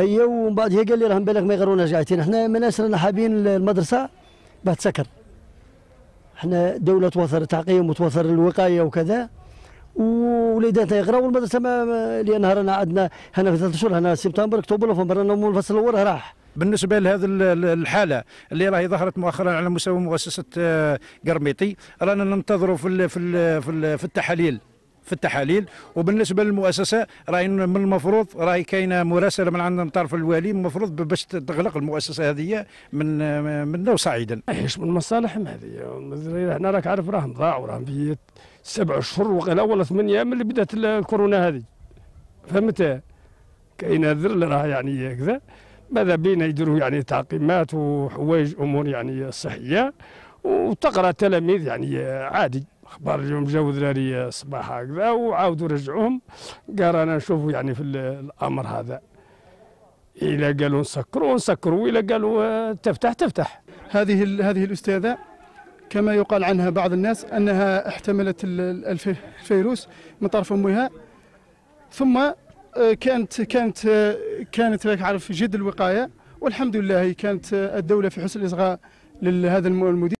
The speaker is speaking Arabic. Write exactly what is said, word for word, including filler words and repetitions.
ايوا ومن بعد هي قال لي راه بالك ما يقروناش جايتين حنا مناش رانا حابين المدرسه باه تسكر حنا دوله توفر التعقيم وتوفر الوقايه وكذا ووليداتنا يقراو والمدرسه ما لان رانا عندنا هنا في ثلاث شهور هنا سبتمبر اكتوبر نوفمبر رانا الفصل الاول راح. بالنسبه لهذه الحاله اللي راهي ظهرت مؤخرا على مستوى مؤسسه قرميطي رانا ننتظروا في في في التحاليل في التحاليل وبالنسبه للمؤسسه راهي من المفروض راهي كاينه مراسله من عند طرف الوالي المفروض باش تغلق المؤسسه هذه من منا وصاعدا. ماهيش من مصالحهم هذه حنا راك عارف راهم ضاعوا راهم في سبع اشهر وقيلا ولا ثمانيه من اللي بدات الكورونا هذه فهمت كاينه ذل راه يعني هكذا ماذا بينا يديروا يعني تعقيمات وحوايج امور يعني صحيه وتقرا التلاميذ يعني عادي اخبار اليوم جاو ذراري الصباح هكذا وعاودوا رجعوهم قال انا نشوفوا يعني في الامر هذا الا قالوا نسكروا نسكروا الا قالوا تفتح تفتح. هذه هذه الاستاذه كما يقال عنها بعض الناس انها احتملت الفيروس من طرف امها ثم كانت كانت كانت راك عارف جد الوقايه والحمد لله كانت الدوله في حسن الاصغاء لهذا المدير.